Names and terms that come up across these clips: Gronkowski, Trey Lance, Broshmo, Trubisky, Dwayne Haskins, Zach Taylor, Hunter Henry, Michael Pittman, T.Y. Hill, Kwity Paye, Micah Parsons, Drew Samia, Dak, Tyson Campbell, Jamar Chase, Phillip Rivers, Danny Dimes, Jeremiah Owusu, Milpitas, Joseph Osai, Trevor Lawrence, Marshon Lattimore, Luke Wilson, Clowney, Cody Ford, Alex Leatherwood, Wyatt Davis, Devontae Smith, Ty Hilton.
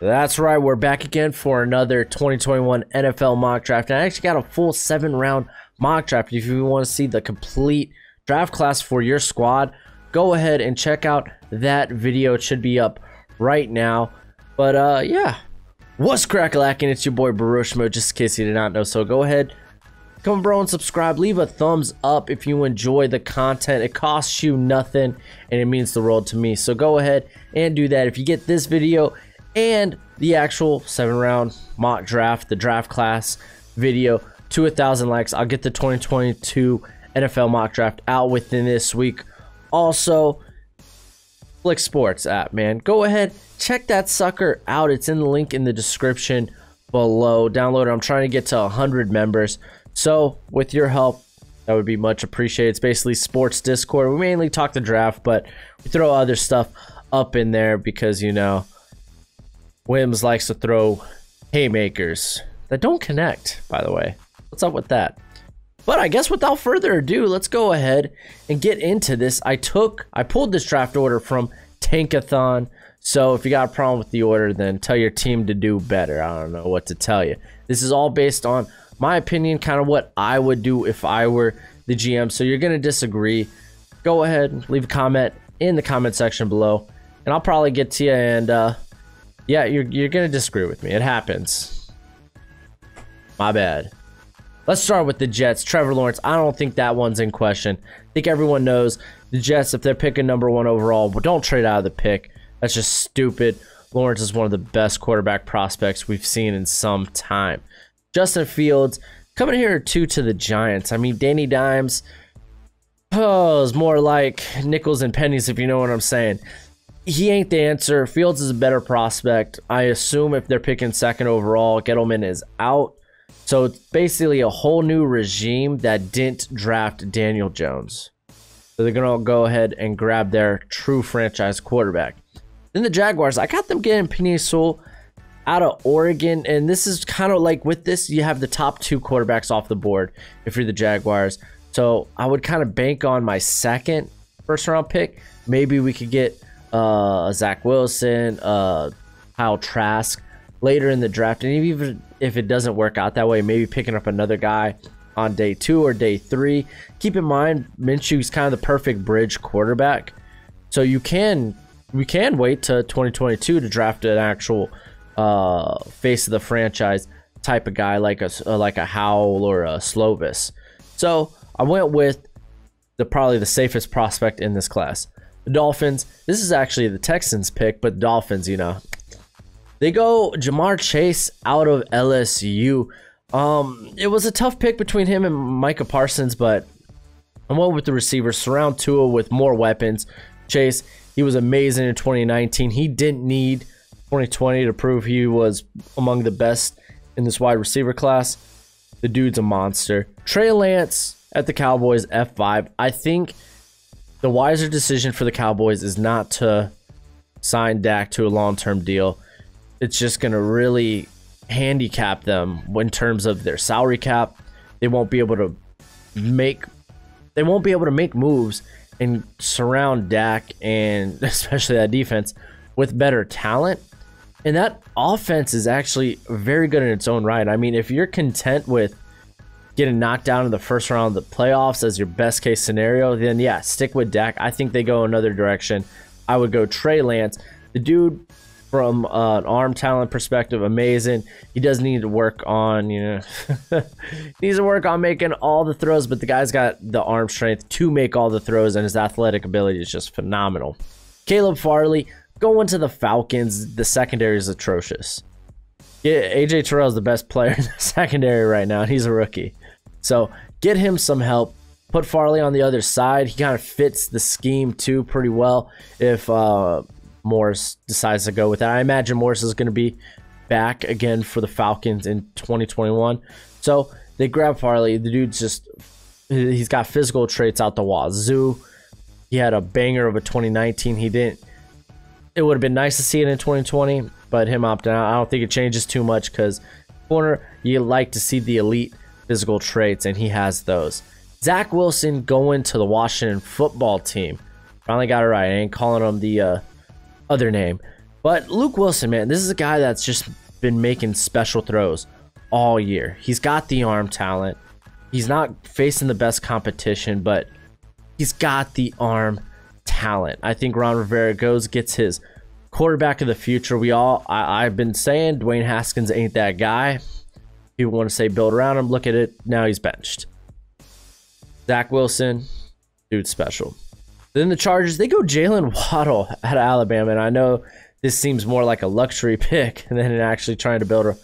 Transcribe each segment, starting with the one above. That's right, we're back again for another 2021 NFL mock draft. And I actually got a full 7-round mock draft. If you want to see the complete draft class for your squad, go ahead and check out that video. It should be up right now. But yeah, what's crack-a-lacking? It's your boy Broshmo, just in case you did not know. So go ahead, come bro and subscribe. Leave a thumbs up if you enjoy the content. It costs you nothing and it means the world to me. So go ahead and do that. If you get this video and the actual 7-round mock draft, the draft class video, to 1,000 likes, I'll get the 2022 NFL mock draft out within this week. Also, Flick Sports app, man, go ahead, check that sucker out. It's in the link in the description below. Download it. I'm trying to get to 100 members, so with your help, that would be much appreciated. It's basically sports Discord. We mainly talk the draft, but we throw other stuff up in there because, you know, Wims likes to throw haymakers that don't connect, by the way. What's up with that? But I guess without further ado, let's go ahead and get into this. I pulled this draft order from Tankathon. So if you got a problem with the order, then tell your team to do better. I don't know what to tell you. This is all based on my opinion, kind of what I would do if I were the GM. So you're going to disagree. Go ahead, leave a comment in the comment section below, and I'll probably get to you. And yeah, you're going to disagree with me. It happens. My bad. Let's start with the Jets. Trevor Lawrence, I don't think that one's in question. I think everyone knows the Jets, if they're picking #1 overall, but don't trade out of the pick. That's just stupid. Lawrence is one of the best quarterback prospects we've seen in some time. Justin Fields, coming here at 2 to the Giants. I mean, Danny Dimes, oh, is more like nickels and pennies, if you know what I'm saying. He ain't the answer. Fields is a better prospect. I assume if they're picking 2nd overall, Gettleman is out. So it's basically a whole new regime that didn't draft Daniel Jones. So they're going to go ahead and grab their true franchise quarterback. Then the Jaguars, I got them getting Penei Sewell out of Oregon. And this is kind of like, with this, you have the top 2 quarterbacks off the board if you're the Jaguars. So I would kind of bank on my 2nd first-round pick. Maybe we could get Zach Wilson, Kyle Trask later in the draft, and even if it doesn't work out that way, maybe picking up another guy on day 2 or day 3. Keep in mind, Minshew is kind of the perfect bridge quarterback, so we can wait to 2022 to draft an actual face of the franchise type of guy, like a Howell or a Slovis. So I went with probably the safest prospect in this class, the Dolphins. This is actually the Texans pick, but Dolphins, you know. They go Jamar Chase out of LSU. It was a tough pick between him and Micah Parsons, but I went with the receiver. Surround Tua with more weapons. Chase, he was amazing in 2019. He didn't need 2020 to prove he was among the best in this wide receiver class. The dude's a monster. Trey Lance at the Cowboys, F5. I think the wiser decision for the Cowboys is not to sign Dak to a long-term deal. It's just going to really handicap them in terms of their salary cap. They won't be able to make moves and surround Dak, and especially that defense, with better talent. And that offense is actually very good in its own right. I mean, if you're content with getting knocked down in the first round of the playoffs as your best case scenario, then yeah, stick with Dak. I think they go another direction. I would go Trey Lance. The dude, from an arm talent perspective, amazing. He does need to work on, you know, needs to work on making all the throws, but the guy's got the arm strength to make all the throws, and his athletic ability is just phenomenal. Caleb Farley going to the Falcons. The secondary is atrocious. Yeah, AJ Terrell is the best player in the secondary right now, and he's a rookie. So get him some help. Put Farley on the other side. He kind of fits the scheme too pretty well. If Morris decides to go with that, I imagine Morris is going to be back again for the Falcons in 2021. So they grab Farley. The dude's just, he's got physical traits out the wazoo. He had a banger of a 2019. He didn't, it would have been nice to see it in 2020, but him opting out, I don't think it changes too much, because corner, you like to see the elite physical traits, and he has those. Zach Wilson going to the Washington football team. Finally got it right. I ain't calling him the other name, But Luke Wilson, man, this is a guy that's just been making special throws all year. He's got the arm talent. He's not facing the best competition, but he's got the arm talent. I think Ron Rivera gets his quarterback of the future. I've been saying Dwayne Haskins ain't that guy. People want to say build around him. Look at it. Now he's benched. Zach Wilson, dude special. Then the Chargers, they go Jalen Waddle out of Alabama. And I know this seems more like a luxury pick than actually trying to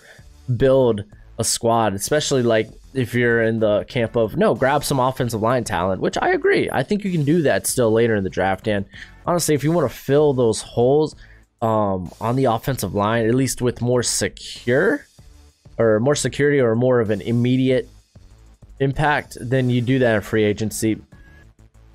build a squad, especially like if you're in the camp of, no, grab some offensive line talent, which I agree. I think you can do that still later in the draft. And honestly, if you want to fill those holes on the offensive line, at least with more security or more of an immediate impact, then you do that in free agency.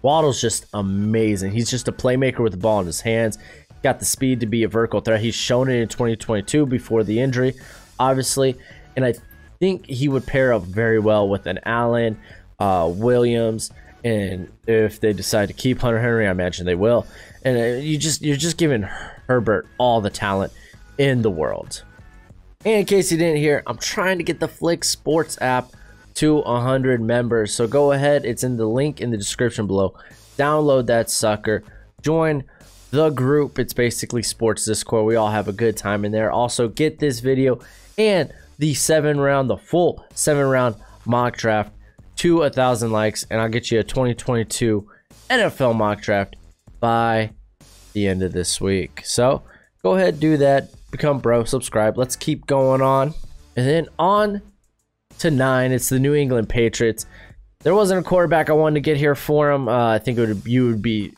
Waddle's just amazing. He's just a playmaker with the ball in his hands. Got the speed to be a vertical threat. He's shown it in 2022 before the injury, obviously. And I think he would pair up very well with an Allen, Williams, and if they decide to keep Hunter Henry, I imagine they will. And you're just giving Herbert all the talent in the world. And in case you didn't hear, I'm trying to get the Flick Sports app to 100 members. So go ahead. It's in the link in the description below. Download that sucker. Join the group. It's basically Sports Discord. We all have a good time in there. Also, get this video and the full 7-round mock draft to 1,000 likes, and I'll get you a 2022 NFL mock draft by the end of this week. So go ahead, do that, become bro, subscribe. Let's keep going on. And then on to 9, it's the New England Patriots. There wasn't a quarterback I wanted to get here for him. I think you would be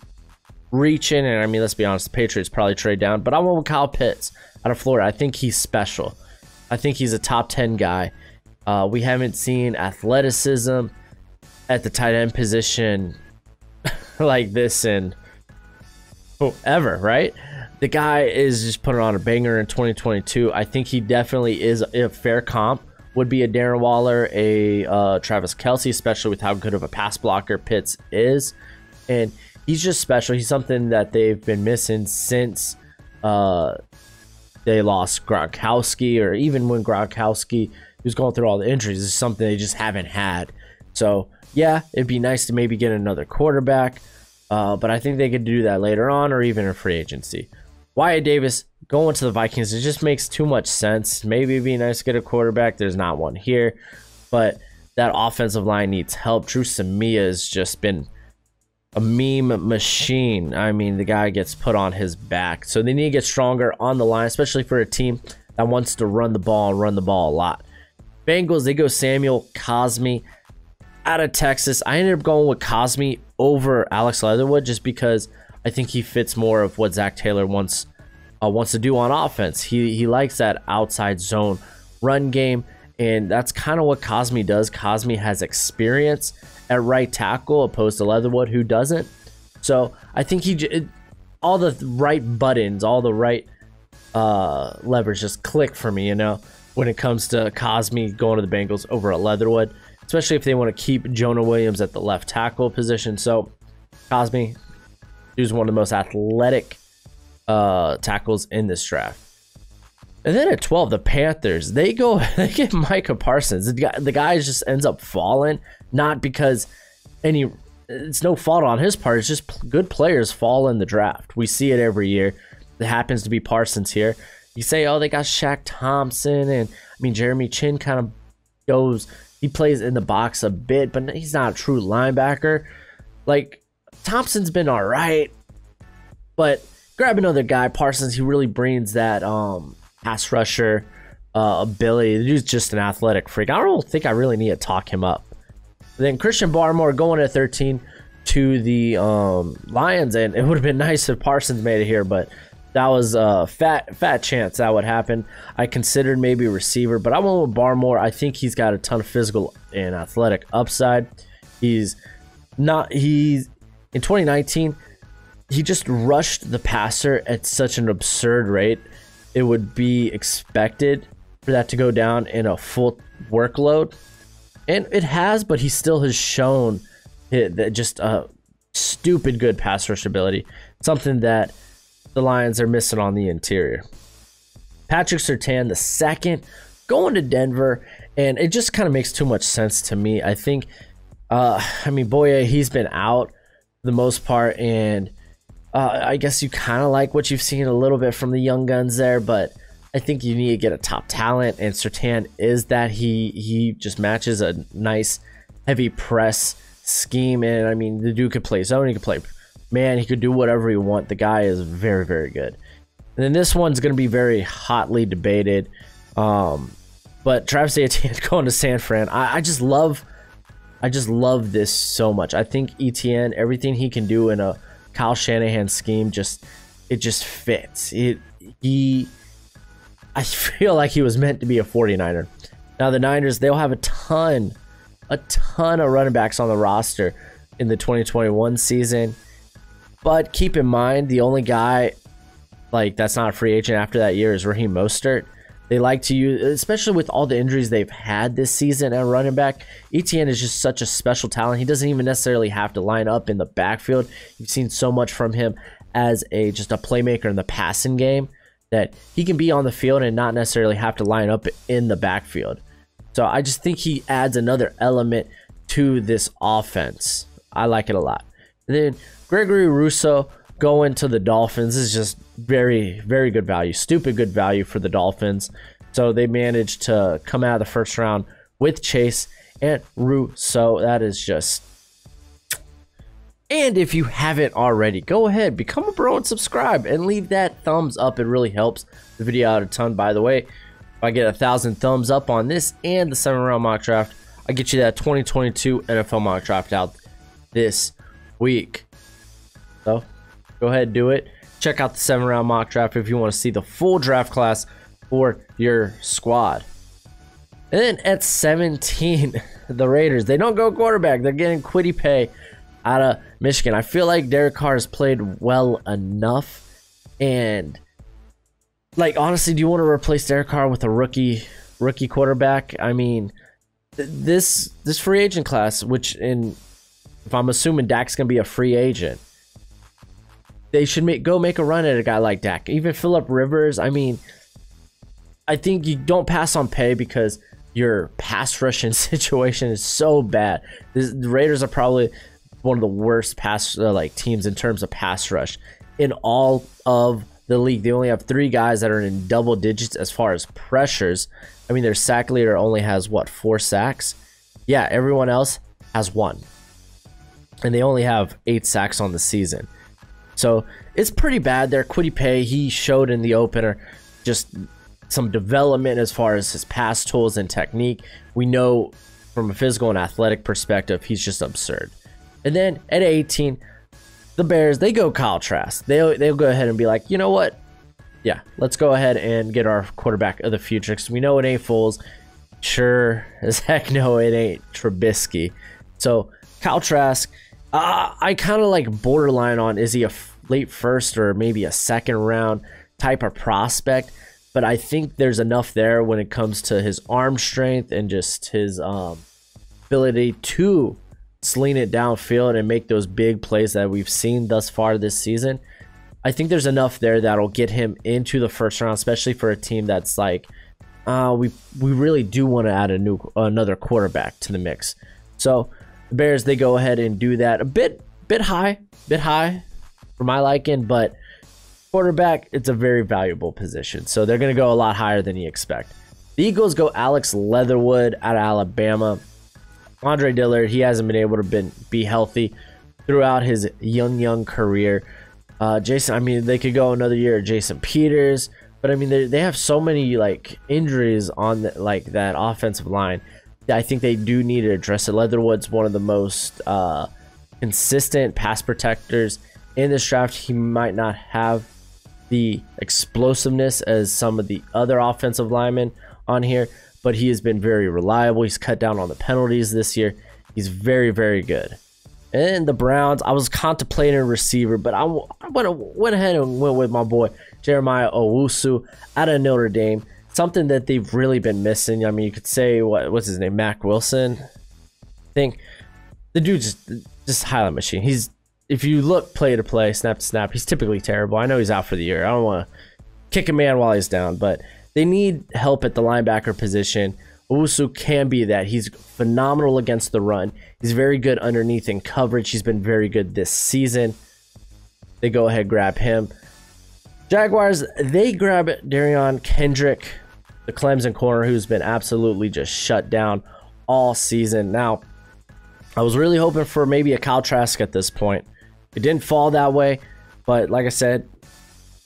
reaching, and I mean, let's be honest, the Patriots probably trade down, but I went with Kyle Pitts out of Florida. I think he's special. I think he's a top 10 guy. We haven't seen athleticism at the tight end position like this in ever, right? The guy is just putting on a banger in 2022. I think he definitely is a fair comp. Would be a Darren Waller, a Travis Kelce, especially with how good of a pass blocker Pitts is. And he's just special. He's something that they've been missing since they lost Gronkowski, or even when Gronkowski was going through all the injuries. It's something they just haven't had. So yeah, it'd be nice to maybe get another quarterback, but I think they could do that later on or even in free agency. Wyatt Davis going to the Vikings, it just makes too much sense. Maybe it'd be nice to get a quarterback. There's not one here, but that offensive line needs help. Drew Samia has just been a meme machine. I mean, the guy gets put on his back. So they need to get stronger on the line, especially for a team that wants to run the ball and run the ball a lot. Bengals, they go Samuel Cosmi out of Texas. I ended up going with Cosmi over Alex Leatherwood just because I think he fits more of what Zach Taylor wants to do on offense. He likes that outside zone run game, and that's kind of what Cosmi does. Cosmi has experience at right tackle opposed to Leatherwood, who doesn't. So I think all the right buttons, all the right levers just click for me, you know, when it comes to Cosmi going to the Bengals over at Leatherwood, especially if they want to keep Jonah Williams at the left tackle position. So Cosmi, who's one of the most athletic tackles in this draft. And then at 12, the Panthers, they get Micah Parsons. The guy just ends up falling, not because it's no fault on his part. It's just good players fall in the draft. We see it every year. It happens to be Parsons here. You say, oh, they got Shaq Thompson, and I mean, Jeremy Chin kind of goes, he plays in the box a bit, but he's not a true linebacker. Like, Thompson's been all right, but grab another guy. Parsons, he really brings that, pass rusher ability. The dude's just an athletic freak. I don't think I really need to talk him up. And then Christian Barmore going at 13 to the Lions, and it would have been nice if Parsons made it here, but that was a fat chance that would happen. I considered maybe receiver, but I went with Barmore. I think he's got a ton of physical and athletic upside. In 2019, he just rushed the passer at such an absurd rate. It would be expected for that to go down in a full workload, and it has, but he still has shown that just a stupid good pass rush ability, something that the Lions are missing on the interior. Patrick Sertan the second going to Denver, and it just kind of makes too much sense to me. I think, I mean, Boye, he's been out for the most part, and I guess you kind of like what you've seen a little bit from the young guns there, but I think you need to get a top talent, and Sertan is that. He just matches a nice heavy press scheme, and I mean, the dude could play zone, he could play man, he could do whatever he want. The guy is very, very good. And then this one's going to be very hotly debated, but Travis Etienne going to San Fran. I just love this so much. I think Etienne, everything he can do in a Kyle Shanahan scheme, it just fits. I feel like he was meant to be a 49er. Now the Niners, they'll have a ton of running backs on the roster in the 2021 season, but keep in mind the only guy like that's not a free agent after that year is Raheem Mostert. They like to use, especially with all the injuries they've had this season at running back, Etienne is just such a special talent. He doesn't even necessarily have to line up in the backfield. You've seen so much from him as just a playmaker in the passing game, that he can be on the field and not necessarily have to line up in the backfield. So I just think he adds another element to this offense. I like it a lot. And then Gregory Russo going to the Dolphins is just very, very good value. Stupid good value for the Dolphins. So they managed to come out of the first round with Chase and Russo. That is just... And if you haven't already, go ahead, become a bro and subscribe and leave that thumbs up. It really helps the video out a ton. By the way, if I get 1,000 thumbs up on this and the 7-round mock draft, I get you that 2022 NFL mock draft out this week. So go ahead and do it. Check out the 7-round mock draft if you want to see the full draft class for your squad. And then at 17, the Raiders, they don't go quarterback. They're getting Kwity Paye out of Michigan. I feel like Derek Carr has played well enough, and like, honestly, do you want to replace Derek Carr with a rookie quarterback? I mean, this free agent class, which in, if I'm assuming Dak's gonna be a free agent, they should go make a run at a guy like Dak. Even Phillip Rivers. I mean, I think you don't pass on Pay because your pass rushing situation is so bad. The Raiders are probably one of the worst pass teams in terms of pass rush in all of the league. They only have 3 guys that are in double digits as far as pressures. I mean, their sack leader only has what, 4 sacks? Yeah, everyone else has 1, and they only have 8 sacks on the season. So it's pretty bad there. Kwity Paye, he showed in the opener just some development as far as his pass tools and technique. We know from a physical and athletic perspective, he's just absurd. And then at 18, the Bears, they go Kyle Trask. They'll go ahead and be like, you know what? Yeah, let's go ahead and get our quarterback of the future, because we know it ain't Foles. Sure as heck no, it ain't Trubisky. So Kyle Trask, I kind of like borderline on, is he a late first or maybe a 2nd round type of prospect? But I think there's enough there when it comes to his arm strength and just his ability to sling it downfield and make those big plays that we've seen thus far this season. I think there's enough there that'll get him into the 1st round, especially for a team that's like, we really do want to add another quarterback to the mix. So the Bears, they go ahead and do that. A bit high for my liking, but quarterback, it's a very valuable position, so they're going to go a lot higher than you expect. The Eagles go Alex Leatherwood out of Alabama. Andre Dillard, he hasn't been able to be healthy throughout his young career. Jason, I mean, they could go another year. Jason Peters, but I mean, they have so many like injuries on that offensive line. I think they do need to address it. Leatherwood's one of the most consistent pass protectors in this draft. He might not have the explosiveness as some of the other offensive linemen on here, but he has been very reliable. He's cut down on the penalties this year. He's very, very good. And the Browns, I was contemplating a receiver, but I went ahead and went with my boy Jeremiah Owusu out of Notre Dame. Something that they've really been missing. I mean, you could say, what's his name? Mack Wilson. I think the dude's just a highlight machine. He's if you look play to play, snap to snap, he's typically terrible. I know he's out for the year. I don't want to kick a man while he's down, but they need help at the linebacker position. Owusu can be that. He's phenomenal against the run. He's very good underneath in coverage. He's been very good this season. They go ahead, grab him. Jaguars, they grab Darion Kendrick, the Clemson corner, who's been absolutely just shut down all season. Now, I was really hoping for maybe a Kyle Trask at this point. It didn't fall that way, but like I said,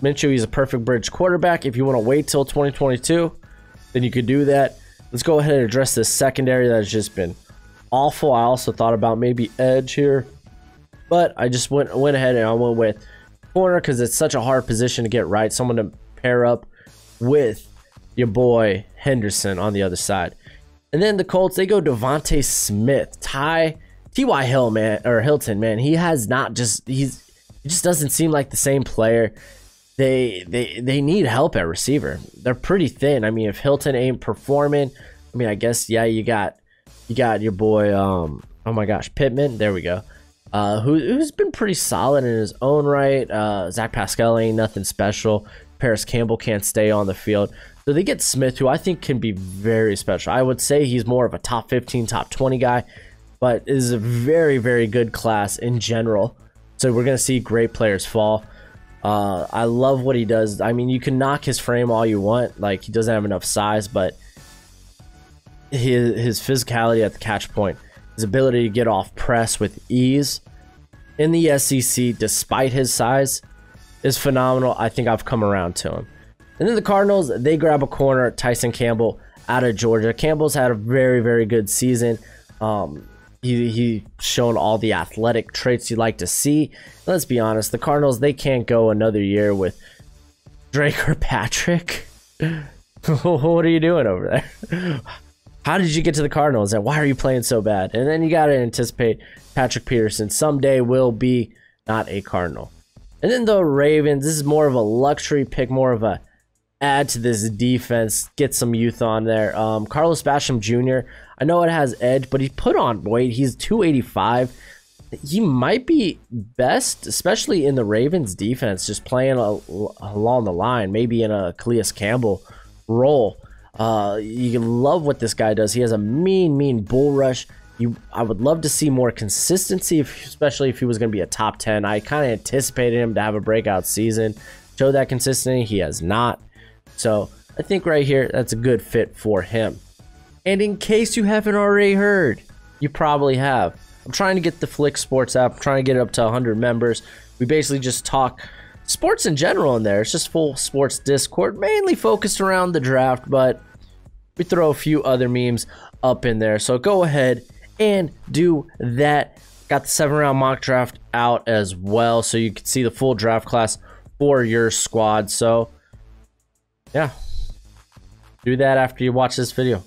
Minshew, he's a perfect bridge quarterback. If you want to wait till 2022, then you could do that. Let's go ahead and address this secondary that has just been awful. I also thought about maybe edge here, but I just went ahead and I went with corner because it's such a hard position to get right. Someone to pair up with your boy Henderson on the other side. And then the Colts, they go Devontae Smith, T.Y. Hill, man, or Hilton, man. He has not just he just doesn't seem like the same player. They need help at receiver. They're pretty thin. I mean, if Hilton ain't performing, I mean, I guess, yeah, you got your boy, oh my gosh, Pittman. There we go. Who's been pretty solid in his own right. Zach Pascal ain't nothing special. Paris Campbell can't stay on the field. So they get Smith, who I think can be very special. I would say he's more of a top 15, top 20 guy, but is a very, very good class in general. So we're going to see great players fall. I love what he does. I mean, you can knock his frame all you want. Like, he doesn't have enough size, but his physicality at the catch point, his ability to get off press with ease in the SEC, despite his size, is phenomenal. I think I've come around to him. And then the Cardinals, they grab a corner, Tyson Campbell out of Georgia. Campbell's had a very, very good season. He's shown all the athletic traits you like to see. Let's be honest, the Cardinals, they can't go another year with Drake or Patrick. What are you doing over there? How did you get to the Cardinals and why are you playing so bad? And then you got to anticipate Patrick Peterson someday will be not a Cardinal. And then the Ravens, this is more of a luxury pick, more of a add to this defense, get some youth on there. Carlos Basham Jr., I know it has edge, but he put on weight. He's 285. He might be best, especially in the Ravens defense, just playing along the line, maybe in a Calais Campbell role. You love what this guy does. He has a mean bull rush. I would love to see more consistency, especially if he was going to be a top 10. I kind of anticipated him to have a breakout season, show that consistency. He has not. So I think right here, that's a good fit for him. And in case you haven't already heard, you probably have. I'm trying to get the Flick Sports app. I'm trying to get it up to 100 members. We basically just talk sports in general in there. It's just full sports Discord, mainly focused around the draft, but we throw a few other memes up in there. So go ahead and do that. Got the 7-round mock draft out as well, so you can see the full draft class for your squad. So yeah, do that after you watch this video.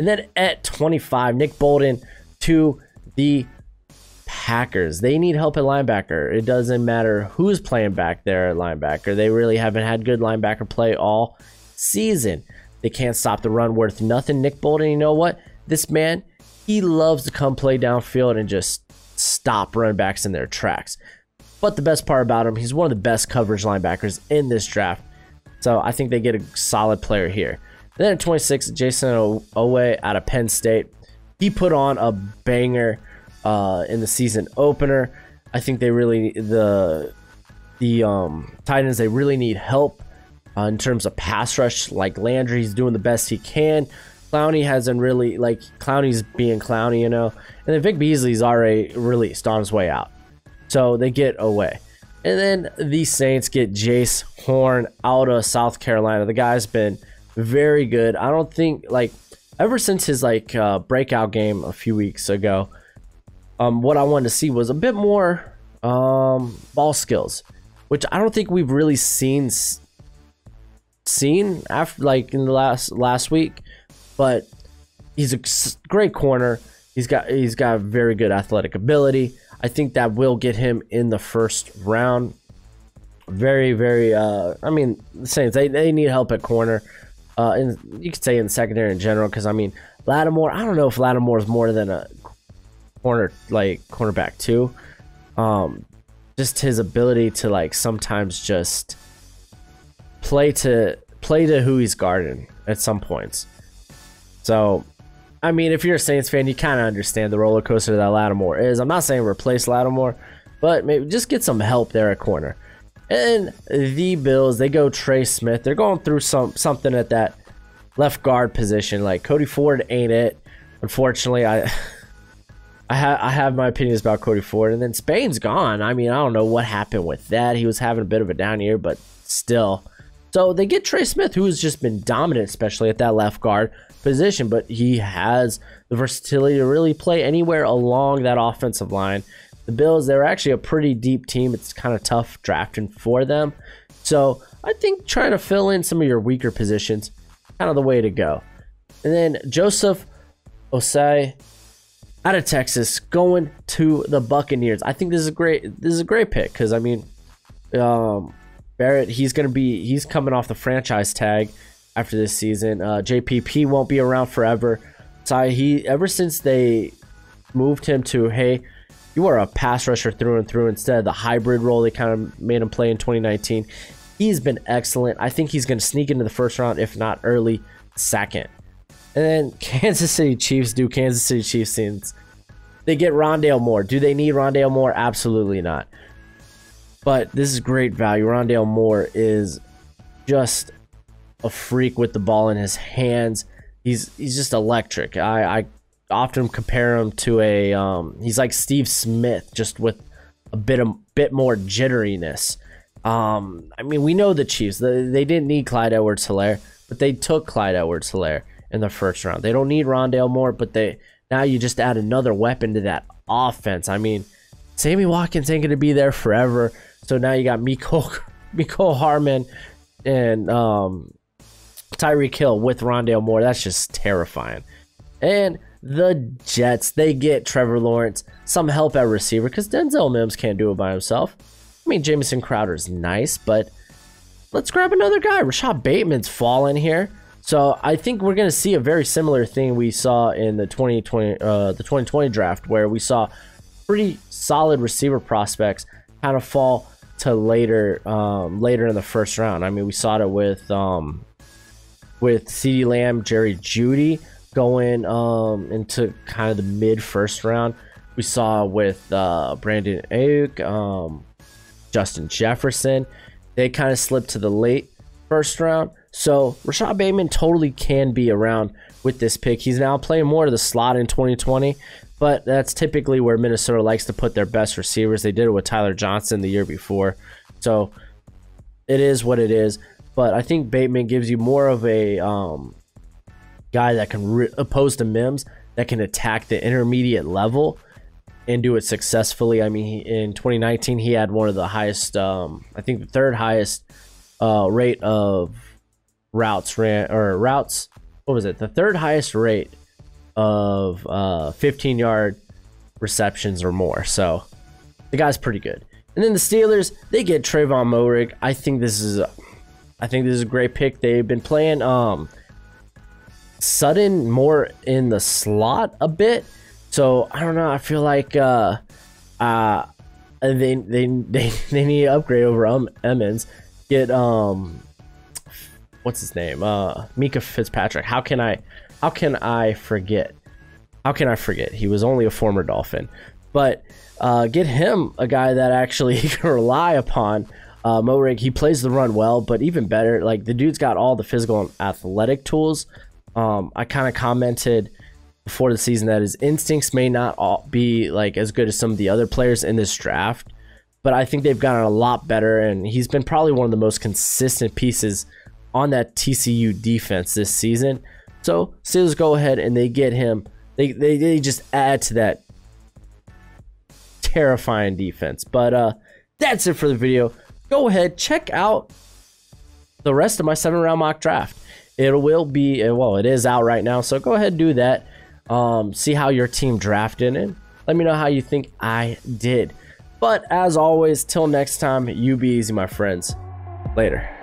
And then at 25, Nick Bolden to the Packers. They need help at linebacker. It doesn't matter who's playing back there at linebacker. They really haven't had good linebacker play all season. They can't stop the run worth nothing. Nick Bolden, you know what? This man, he loves to come play downfield and just stop run backs in their tracks. But the best part about him, he's one of the best coverage linebackers in this draft. So I think they get a solid player here. And then at 26, Jason Owe out of Penn State. He put on a banger in the season opener. I think they really, the Titans, they really need help in terms of pass rush. Like Landry, he's doing the best he can. Clowney hasn't really, like, Clowney's being Clowney, you know. And then Vic Beasley's already released on his way out. So they get Owe. And then the Saints get Jace Horn out of South Carolina. The guy's been very good. I don't think, like, ever since his, like, breakout game a few weeks ago, what I wanted to see was a bit more ball skills, which I don't think we've really seen after, like, in the last week. But he's a great corner. He's got very good athletic ability. I think that will get him in the first round. Very, very I mean, the Saints, they need help at corner, and you could say in the secondary in general, because I mean, Lattimore, I don't know if Lattimore is more than a cornerback too. just his ability to like sometimes just play to who he's guarding at some points. So, I mean, if you're a Saints fan, you kind of understand the roller coaster that Lattimore is. I'm not saying replace Lattimore, but maybe just get some help there at corner. And the Bills, they go Trey Smith. They're going through something at that left guard position. Like, Cody Ford ain't it. Unfortunately, I have my opinions about Cody Ford. And then Spain's gone. I mean, I don't know what happened with that. He was having a bit of a down year, but still. So they get Trey Smith, who has just been dominant, especially at that left guard position. But he has the versatility to really play anywhere along that offensive line. The Bills, they're actually a pretty deep team. It's kind of tough drafting for them. So I think trying to fill in some of your weaker positions, kind of the way to go. And then Joseph Osai out of Texas going to the Buccaneers. I think this is a great pick because, I mean, Barrett, he's coming off the franchise tag after this season. JPP won't be around forever. Ty, ever since they moved him to, hey, you are a pass rusher through and through instead of the hybrid role they kind of made him play in 2019, he's been excellent. I think he's going to sneak into the first round, if not early second. And then Kansas City Chiefs do Kansas City Chiefs scenes. They get Rondale Moore. Do they need Rondale Moore? Absolutely not. But this is great value. Rondale Moore is just a freak with the ball in his hands. He's just electric. I often compare him to a he's like Steve Smith, just with a bit more jitteriness. I mean, we know the Chiefs. They didn't need Clyde Edwards-Hilaire, but they took Clyde Edwards-Hilaire in the first round. They don't need Rondale Moore, but now you just add another weapon to that offense. I mean, Sammy Watkins ain't going to be there forever. So now you got Mecole Hardman and Tyreek Hill with Rondale Moore. That's just terrifying. And the Jets, they get Trevor Lawrence, some help at receiver because Denzel Mims can't do it by himself. I mean, Jamison Crowder's nice, but let's grab another guy. Rashad Bateman's fallen here. So I think we're going to see a very similar thing we saw in the 2020 draft, where we saw pretty solid receiver prospects kind of fall to later in the first round. I mean, we saw it with CeeDee Lamb, Jerry Jeudy going into kind of the mid first round. We saw with Brandon Ayuk, Justin Jefferson. They kind of slipped to the late first round. So Rashad Bateman totally can be around with this pick. He's now playing more to the slot in 2020, but that's typically where Minnesota likes to put their best receivers. They did it with Tyler Johnson the year before. So it is what it is. But I think Bateman gives you more of a guy that can oppose to Mims, that can attack the intermediate level and do it successfully. I mean, in 2019, he had one of the highest, I think the third highest rate of routes ran, or routes, what was it? The third highest rate of 15-yard receptions or more. So the guy's pretty good. And then the Steelers, they get Trayvon Moehrig. I think this is a great pick. They've been playing Sutton more in the slot a bit. So I don't know. I feel like they need to upgrade over Emmons. Get what's his name? Micah Fitzpatrick. How can I forget? He was only a former Dolphin. But get him a guy that actually you can rely upon. Moehrig, he plays the run well, but even better, like, the dude's got all the physical and athletic tools. I kind of commented before the season that his instincts may not all be like as good as some of the other players in this draft, but I think they've gotten a lot better, and he's been probably one of the most consistent pieces on that TCU defense this season. So Steelers go ahead and they get him. They just add to that terrifying defense. But that's it for the video. Go ahead, check out the rest of my 7-round mock draft. It is out right now. So go ahead and do that. See how your team drafted it. Let me know how you think I did. But as always, till next time, you be easy, my friends. Later.